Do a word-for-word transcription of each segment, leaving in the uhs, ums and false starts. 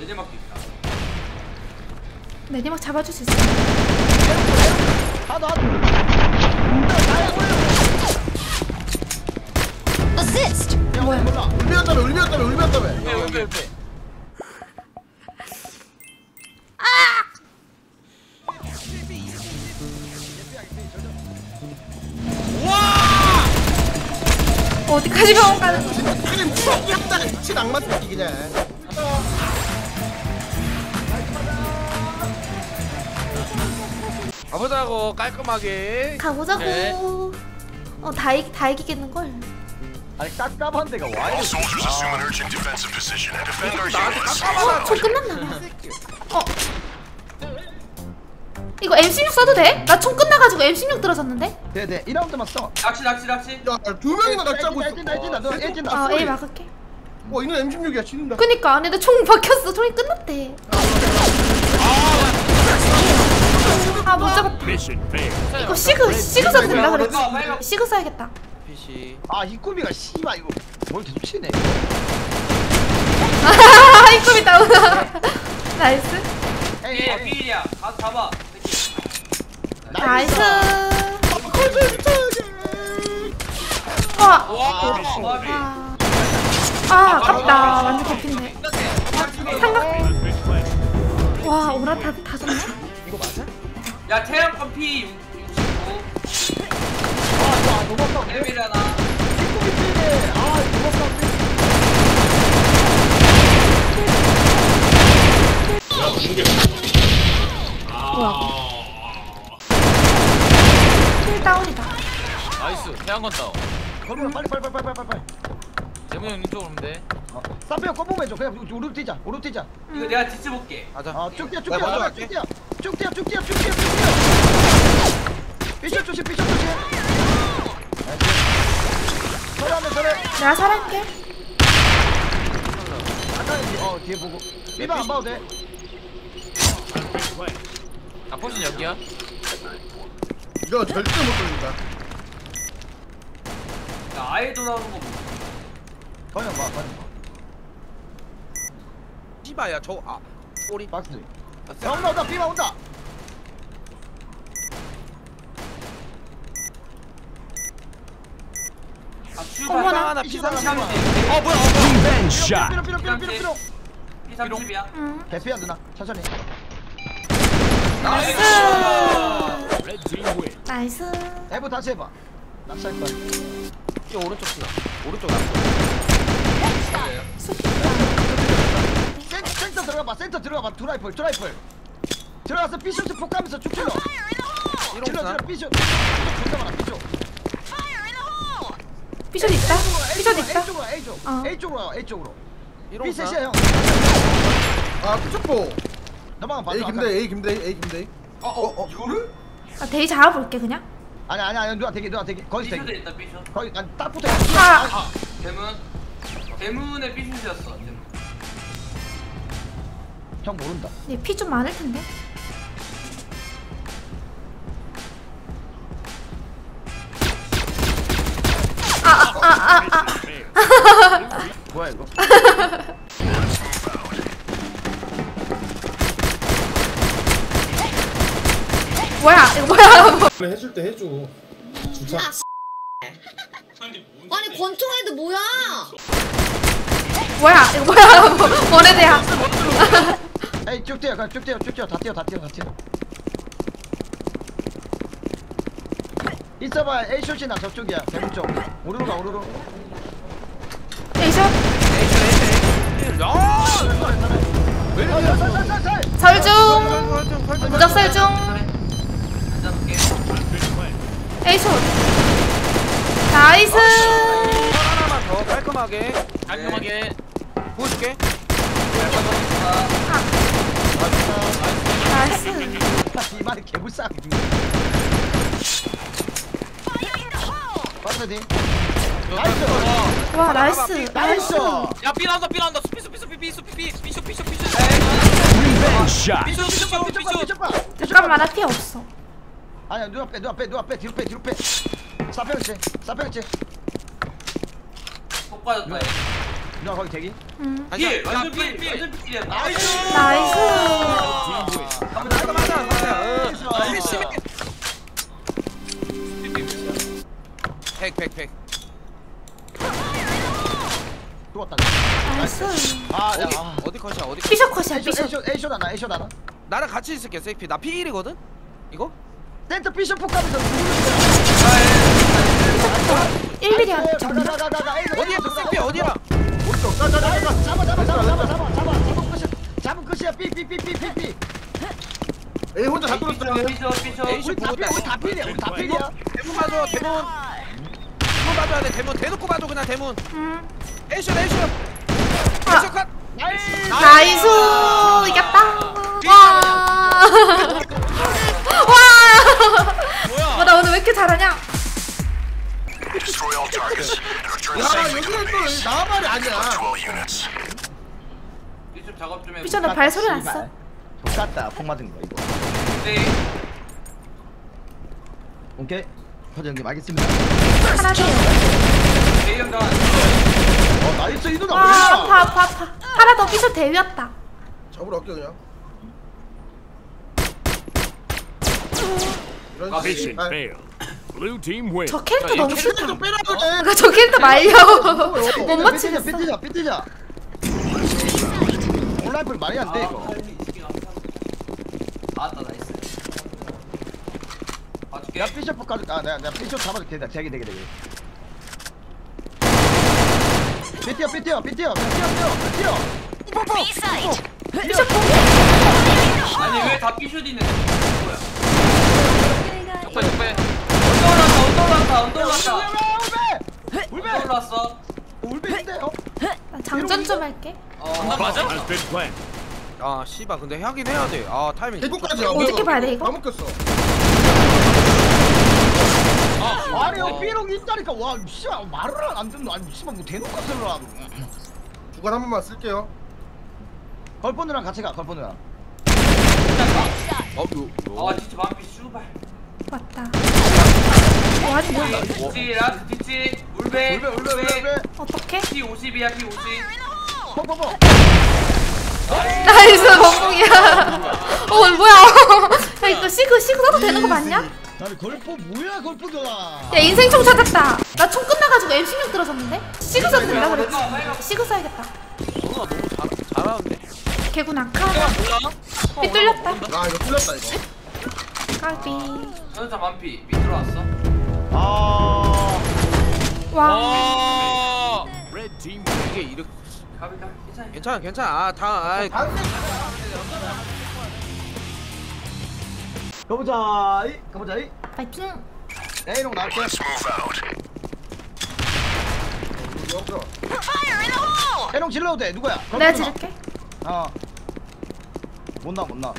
내제막도 있다. 내제막 잡아줄 수 있어. 나도 나도. 어시스트. 뭐야? 울면다며 울면다며 울면다며. 네 울면. 어디까지 가온가는 미친 악마 새끼 그냥. 가보자고 깔끔하게 가보자고. 네. 어 다 이, 다 이기겠는걸. 아니 깝깝한 데가 와야 돼. 어? 저 끝났나? 어? 이거 엠 십육 써도 돼? 나 총 끝나가지고 엠 십육 들어졌는데? 네네 일 라운드만 써. 낚시 낚시 낚시. 야 두 명이나 낚시하고 있어. 아 A 막을게. 와 이거 엠 십육이야 지는다. 그니까 근데 총 바뀌었어. 총이 끝났대. 아 못 잡았다. 이거 시그 시그 써도 된다 그랬지? 시그 써야겠다. 아 이꼬비가 씨발 이거 뭘 계속 치네. 아하하 이꼬비 다운아. 나이스. 에이 B야 가서 잡아. 나이스. 와. 와. 아, 아깝다. 완전 개핀데. 삼각. 와, 오라 다 다섯 명? 이거 맞아? 야, 태양 컴피 육십오. 와, 와, 너무 아까워. 레벨이잖아. 아, 너무 아까워. 뭐야? 다운이다. 나이스. 태양건 다운. 걸으면 빨리 빨리 빨리 빨리 빨리. 재문이 형 이쪽으로 오면 돼. 쌈배야 꺼보면 해줘. 그냥 오른 뛰자. 오른 뛰자. 이거 내가 뒤집 볼게. 맞아. 아 쭉 뛰어 쭉 뛰어 쭉 뛰어 쭉 뛰어 쭉 뛰어 쭉 뛰어. 피셔 조심 피셔 조심. 서래하면 서래. 내가 살아볼게. 아까 어 뒤에 보고. 리바 안 봐도 돼. 아 포신 여기야? 이거 절대 못 돌린다. 나 아예 돌아오는 거 못. 번영 봐, 번영 봐. 씨바야 저 아 꼬리 박스. 야, 온다 온다 비마 온다. 아 출발. 나 피삼십이야. 어 뭐야? 빈샷. 피로 피로 피로 피로 피로. 피삼십이야. 대피야 누나 천천히. 나이스. 나이스. 해보 다시 해봐. 납치할 거야. 이 오른쪽 쓰나? 오른쪽 납치. 센터 들어가봐. 센터 들어가봐. 드라이플 드라이플. 들어가서 피쇼트 폭감면서 쭉 찔러. 찔러 피쇼. 존나 피쇼. 피쇼 있다. 피쇼 있다. A쪽으로 A쪽. A쪽으로 A쪽으로. 피셋이야 형. 아 피쇼포. 너만 봐. A 김대 A 김대 A 김대. 아 어 어 이거를? 아, 대기 잡아볼게 그냥. 아니 아니 아니 누나 대기 누나 대기 거기서 대기. 비슈도 있다 비슈. 거기 아니 딱 붙어. 아. 아. 대문. 대문에 비슈였어. 대문. 형 모른다. 얘 피 좀 많을 텐데. 아 아 아 아. 뭐야 이거? 뭐야? 뭐야? 그래 해줄 때 해줘. 진짜. 아니 권총애들 뭐야? 뭐야? 뭐야? 권애들야. 에이 쭉 뛰어, 쭉 뛰어, 쭉 뛰어, 다 뛰어, 다 뛰어, 다 뛰어. 있어봐, A 숏이나 저쪽이야, 대문 쪽. 오르르가 오르르. A 숏. A 숏. 야! 설중. 무적 설중. 에이솔 나이스. 하나만 더 깔끔하게 깔끔하게 보여줄게. 나이스. 이 말이 개불쌍해. 빠르디. 나이스. 와 나이스 나이스. 야 삐 나온다 삐 나온다. 수피 수피 수피 삐 수피 삐 수피 수피 수피. 잠깐만 나 피 없어. 아니야 누나 빼 누나 빼 누나 빼 뒤로 빼 뒤로 빼. 사패였지 사패였지. 똑바로 빼. 누나 거기 대기? 응. 예, 완전 삐, 삐, 완전 삐. 나이스. 나이스. 한번 나가 맞아, 맞아. 나이스. 팩, 팩, 팩. 또 왔다. 나이스. 아, 야, 아. 어디 컷이야? 어디? 피셔 컷이야. 피셔. 에이쇼 하나, 에이쇼 하나. 나랑 같이 있을게. 세이피. 나 피일이거든. 이거? 센터 피셔 폭 가면서. 일 밀리야. 어디야? 세이피 어디야? 오른쪽. 잡아, 잡아, 잡아, 잡아, 잡아, 잡아. 잡은 끝이야. 삐삐삐삐삐삐. 에이 혼자 다 뚫었어. 피셔, 피셔. 에이쇼 다 피일이야. 우리 다 피일이야. 대문 봐줘. 대문. 대문 봐줘야 돼. 대문 대놓고 봐줘 그냥 대문. 응. 에이쇼, 에이쇼. 에이쇼 컷. 나이스. 나이스. 이겼다. 와! 와! 뭐야? 나 오늘 왜 이렇게 잘하냐? 야, 여기는 또 나 말이 아니야. 이쪽 작업 좀 해. 피쳐 나 발소리 났어. 똑같다. 폭 맞은 거 이거. 네. 오케이. 사장님 알겠습니다. 하나 더. 대형 나. 어, 나이스 이도 나. 아, 아파 아파 아파. 하나 더 피쳐 대위였다. 잡으러 갈게 그냥. 저 캐릭터 너무 슬퍼. 아까 저 캐릭터 말려. 못 맞추겠어. 삐뜨자 삐뜨자. 온라인풀 말이 안 돼 이거. 아따 나이스. 야 피셔 폭까지. 아 내가 내가 피셔 잡아도 된다. 되게 되게 되게. 삐뜨야 삐뜨야 삐뜨야 삐뜨야 삐뜨야. 뽀뽀. 피셔 폭. 아니 왜 다 피셔 있는 거야? 적배 적배 언더 올라왔다 언더 올라왔다 언더 올라왔다 울베 울베 언더 올라왔어 울베인데 어? 장전 좀 할게 어 맞아? 아 씨발 근데 하긴 해야돼 아 타이밍 이거까지 어떻게 봐야돼 이거? 다 묶였어 아니 삐롱이 있다니까 와 씨발 말을 안 듣노 아니 씨발 뭐 대놓고 쓸라 주간 한 번만 쓸게요 걸뽀 누나랑 같이 가 걸뽀 누나 아 진짜 마음이 씨발 왔다. 어, 아직 뭐야? 뒤치, 라스 뒤치, 울베, 울베, 울베, 울베. 어떻게? 피 오십이야, 피 오십. 펑펑펑. 나이스, 멍멍이야. 어, 뭐야? 야, 이거 시그, 시그 써도 되는 거 맞냐? 나는 걸뽀 뭐야, 걸뽀잖아. 야, 인생총 찾았다. 나 총 끝나가지고 엠 십육 들어섰는데? 시그 써도 된다고 그랬지. 시그 써야겠다. 너가 너무 잘, 잘하는데? 개구나. 삐 뚫렸다. 아, 이거 뚫렸다, 이거. 까비 전자 만피 밑으로 왔어 아 와 레드팀 이게 이렇게 가비다 괜찮아 괜찮아 아 다 가보자 이 가보자 이 파이팅 에이롱 나올게 에이롱 질러도 돼 누구야 내가 질를게 어 못 나 못 나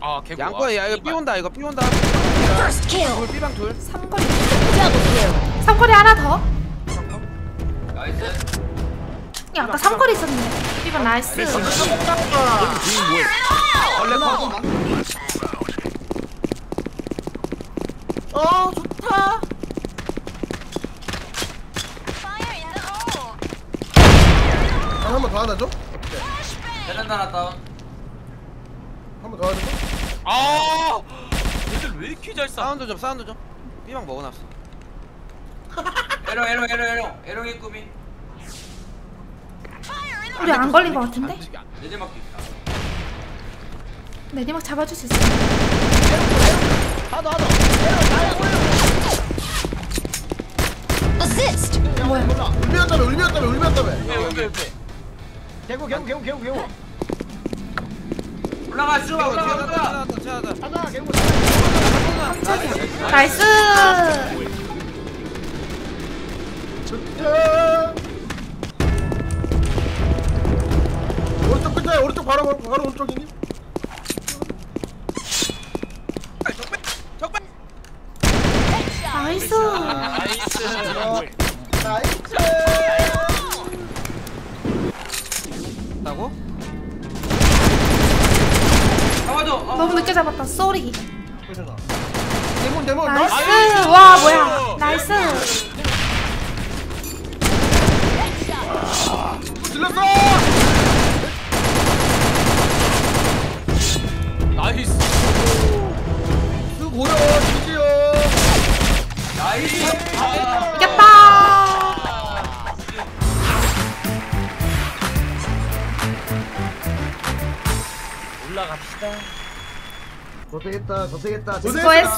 아, 양꺼야 야, 이거 삐온다 이거 삐온다 삐방 둘 삼거리 삼거리 하나 더 나이스 야 아까 삼거리 있었는데 삐방 나이스 어 좋다 아, 한 번 더 하나 줘? 대단 나왔다 한번 더 하자. 아! 얘들 왜 이렇게 잘 싸? 사운드 좀 사운드 좀. 삐방 먹어놨어. 에러 에러 에러 에러 에러의 꿈이. 우리 안 걸린 거 같은데? 내리막 있다. 내리막 잡아줄 수 있어. 하도 하도. 어시스트. 뭐야? 울미였다며 울미였다며 울미였다며. 여기 여기. 개구 개구 개구 개구 개구. 올라가 쭉 올라가 올라가 가자 개구 나이스 오른쪽 끝에 오른쪽 바로 바로 오른쪽이니 적배 적배 나이스 나이스 나이스 나고 너무 늦게 잡았다. 쏘리. 나이스. 와 뭐야. 나이스. 질렀어! 나이스! 수 고려 지지요! 나이스! 이겼다! 올라갑시다. 고생했다, 고생했다. 수고했어.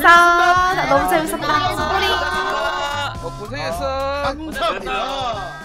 너무 재밌었다. 우리. 고생했어. 감사합니다.